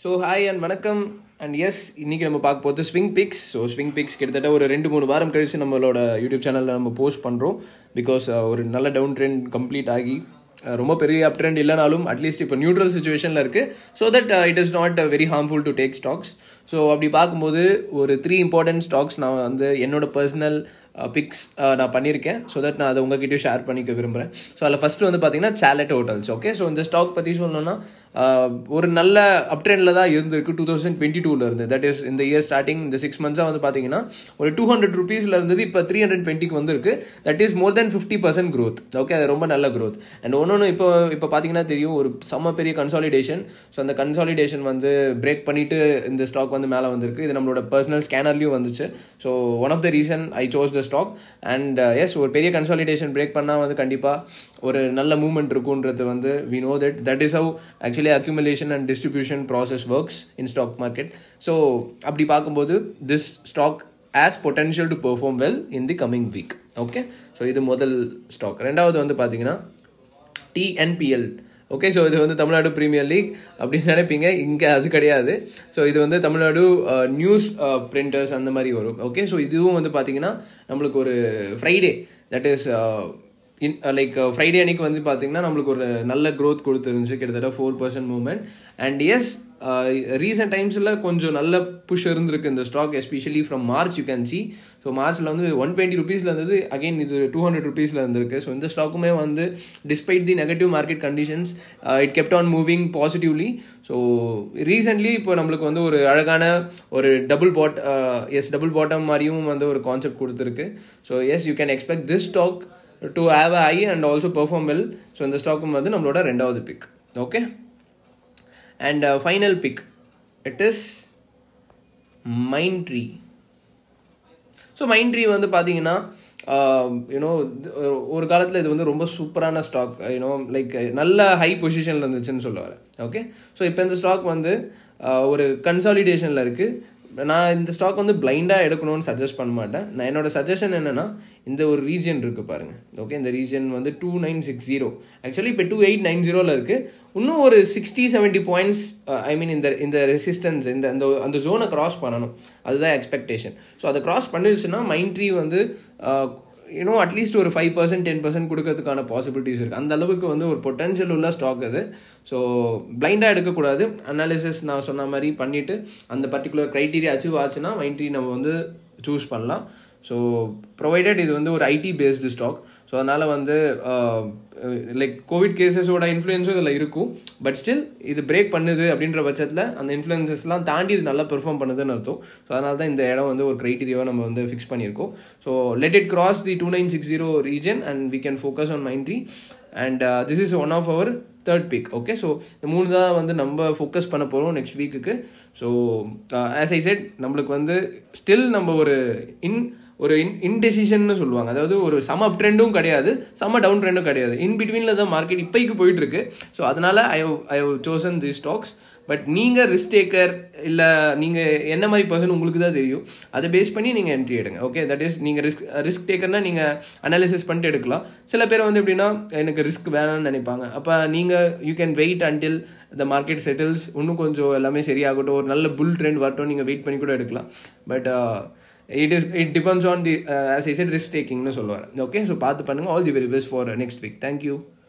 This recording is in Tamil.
ஸோ ஹாய் அண்ட் வணக்கம் அண்ட் எஸ் இன்றைக்கி நம்ம பார்க்க போகிறது swing picks. So swing picks கிட்டத்தட்ட ஒரு 2-3 வாரம் கழிச்சு நம்மளோட யூடியூப் சேனலில் நம்ம போஸ்ட் பண்ணுறோம். பிகாஸ் ஒரு நல்ல டவுன் ட்ரெண்ட் கம்ப்ளீட் ஆகி ரொம்ப பெரிய அப் ட்ரெண்ட் இல்லைனாலும் அட்லீஸ்ட் இப்போ நியூட்ரல் சுச்சுவேஷனில் இருக்குது. So that it is not very harmful to take stocks. So அப்படி பார்க்கும்போது ஒரு 3 இம்பார்ட்டன்ட் ஸ்டாக்ஸ் நான் வந்து என்னோட பர்சனல் பிக்ஸ் நான் பண்ணியிருக்கேன். ஸோ தட் நான் அதை உங்ககிட்டயும் ஷேர் பண்ணிக்க விரும்புகிறேன். ஸோ அதில் ஃபஸ்ட்டு வந்து பார்த்தீங்கன்னா சேலட் ஹோட்டல்ஸ். ஓகே, ஸோ இந்த ஸ்டாக் பற்றி சொல்லணும்னா ஒரு நல்ல அப் ட்ரெண்டில் தான் இருந்திருக்கு 2022 இருந்து. தட் இஸ் இந்த இயர் ஸ்டார்டிங் இந்த 6 மந்த்ஸாக வந்து பார்த்தீங்கன்னா ஒரு 200 rupees இருந்தது இப்போ 320 வந்திருக்கு. That is more than 50% growth. Okay, அது ரொம்ப நல்ல க்ரோத். அண்ட் ஒன்று இப்போ பார்த்தீங்கன்னா தெரியும் ஒரு செம்ம பெரிய கன்சாலிடேஷன். ஸோ அந்த கன்சாலிடேஷன் வந்து பிரேக் பண்ணிவிட்டு இந்த ஸ்டாக் வந்து மேலே வந்திருக்கு. இது நம்மளோட பர்சனல் ஸ்கேனர்லேயும் வந்துச்சு. So one of the reason I chose the stock. And yes, ஒரு பெரிய கன்சாலிடேஷன் பிரேக் பண்ணால் வந்து கண்டிப்பாக ஒரு நல்ல மூவ்மெண்ட் இருக்குன்றது வந்து we know that. That is how actually accumulation and distribution process works in stock market. So அப்படி பார்க்கும்போது this stock has potential to perform well in the coming week. Okay, so இது முதல் ஸ்டாக். ரெண்டாவது வந்து பார்த்தீங்கன்னா TNPL. ஓகே, ஸோ இது வந்து தமிழ்நாடு ப்ரீமியர் லீக் அப்படின்னு நினைப்பீங்க, இங்கே அது கிடையாது. ஸோ இது வந்து தமிழ்நாடு நியூஸ் பிரிண்டர்ஸ் அந்த மாதிரி வரும். ஓகே, ஸோ இதுவும் வந்து பார்த்தீங்கன்னா நம்மளுக்கு ஒரு Friday, that is like Friday அன்னைக்கு வந்து பார்த்தீங்கன்னா நம்மளுக்கு ஒரு நல்ல க்ரோத் கொடுத்துருந்துச்சு, கிட்டத்தட்ட 4% மூவ்மெண்ட். அண்ட் எஸ், ரீசெண்ட் டைம்ஸில் கொஞ்சம் நல்ல புஷ் இருந்திருக்கு இந்த stock, especially from March you can see. So மார்ச்சில் வந்து 120 rupees இருந்தது, அகெயின் இது 200 rupees இருந்திருக்கு. ஸோ இந்த ஸ்டாக்குமே வந்து despite the negative market conditions it kept on moving positively. So recently இப்போ நம்மளுக்கு வந்து ஒரு அழகான ஒரு டபுள் பாட்டம் மாதிரியும் வந்து ஒரு கான்செப்ட் கொடுத்துருக்கு. So yes, you can expect this stock to have a high and also perform well. So இந்த ஸ்டாக்கும் வந்து நம்மளோட ரெண்டாவது pick. Okay, and final pick, it is Mindtree. So Mindtree வந்து பார்த்தீங்கன்னா ஒரு காலத்தில் இது வந்து ரொம்ப சூப்பரான ஸ்டாக், லைக் நல்ல ஹை பொசிஷனில் இருந்துச்சுன்னு சொல்லுவார். ஓகே, ஸோ இப்போ இந்த ஸ்டாக் வந்து ஒரு கன்சாலிடேஷனில் இருக்குது. நான் இந்த ஸ்டாக் வந்து பிளைண்டாக எடுக்கணும்னு சஜஸ்ட் பண்ண மாட்டேன். நான் என்னோட சஜஷன் என்னென்னா, இந்த ஒரு ரீஜன் இருக்குது பாருங்கள். ஓகே, இந்த ரீஜன் வந்து 2960, ஆக்சுவலி இப்போ 2890 இருக்குது. இன்னும் ஒரு 60-70 points, ஐ மீன் இந்த ரெசிஸ்டன்ஸ் அந்த ஜோனை க்ராஸ் பண்ணணும், அதுதான் எக்ஸ்பெக்டேஷன். ஸோ அதை க்ராஸ் பண்ணிடுச்சுன்னா Mindtree வந்து அட்லீஸ்ட் ஒரு 5%-10% கொடுக்கறதுக்கான பாசிபிலிட்டிஸ் இருக்குது. அந்த அளவுக்கு வந்து ஒரு பொட்டன்ஷியல் உள்ள ஸ்டாக் அது. ஸோ பிளைண்டாக எடுக்கக்கூடாது, அனாலிசிஸ் நான் சொன்ன மாதிரி பண்ணிவிட்டு அந்த பர்டிகுலர் க்ரைட்டீரியா அச்சீவ் ஆச்சுன்னா Mindtree நம்ம வந்து சூஸ் பண்ணலாம். ஸோ ப்ரொவைடட் இது வந்து ஒரு ஐடி பேஸ்டு ஸ்டாக். ஸோ அதனால் வந்து லைக் கோவிட் கேசஸோட இன்ஃப்ளூயன்ஸும் இதில் இருக்கும். பட் ஸ்டில் இது பிரேக் பண்ணுது அப்படின்ற பட்சத்தில் அந்த இன்ஃப்ளூயன்ஸஸ்லாம் தாண்டி இது நல்லா பெர்ஃபார்ம் பண்ணுதுன்னு அர்த்தம். ஸோ அதனால தான் இந்த இடம் வந்து ஒரு க்ரைட்டீரியாவை நம்ம வந்து ஃபிக்ஸ் பண்ணியிருக்கோம். So let it cross the 2960 region and we can focus on Mindtree. And this is one of our third pick. Okay, so இந்த 3 தான் வந்து நம்ம ஃபோக்கஸ் பண்ண போகிறோம் நெக்ஸ்ட் வீக்குக்கு. ஸோ ஆஸ் ஐ செட், நம்மளுக்கு வந்து ஸ்டில் நம்ம ஒரு இன்டெசிஷன்னு சொல்லுவாங்க, அதாவது ஒரு சம அப் ட்ரெண்டும் கிடையாது, சம டவுன் ட்ரெண்டும் கிடையாது, இன் பிட்வீனில் தான் மார்க்கெட் இப்போக்கு போயிட்டுருக்கு. ஸோ அதனால் I have chosen the stocks. But நீங்கள் ரிஸ்க் டேக்கர் இல்லை, நீங்கள் என்ன மாதிரி பர்சன் உங்களுக்கு தான் தெரியும், அதை பேஸ் பண்ணி நீங்கள் என்ட்ரி எடுங்க. ஓகே, தட் இஸ் நீங்கள் ரிஸ்க் டேக்கர்னால் நீங்கள் அனாலிசிஸ் பண்ணிட்டு எடுக்கலாம். சில பேர் வந்து எப்படின்னா எனக்கு ரிஸ்க் வேணும்னு நினைப்பாங்க. அப்போ நீங்கள் you can wait until the market settles, இன்னும் கொஞ்சம் எல்லாமே சரியாகட்டும், ஒரு நல்ல புல் ட்ரெண்ட் வரட்டும், நீங்கள் வெயிட் பண்ணி கூட எடுக்கலாம். But it depends on the as I said risk taking nu solluvar. Okay, so paathu pannunga. All the very best for next week. Thank you.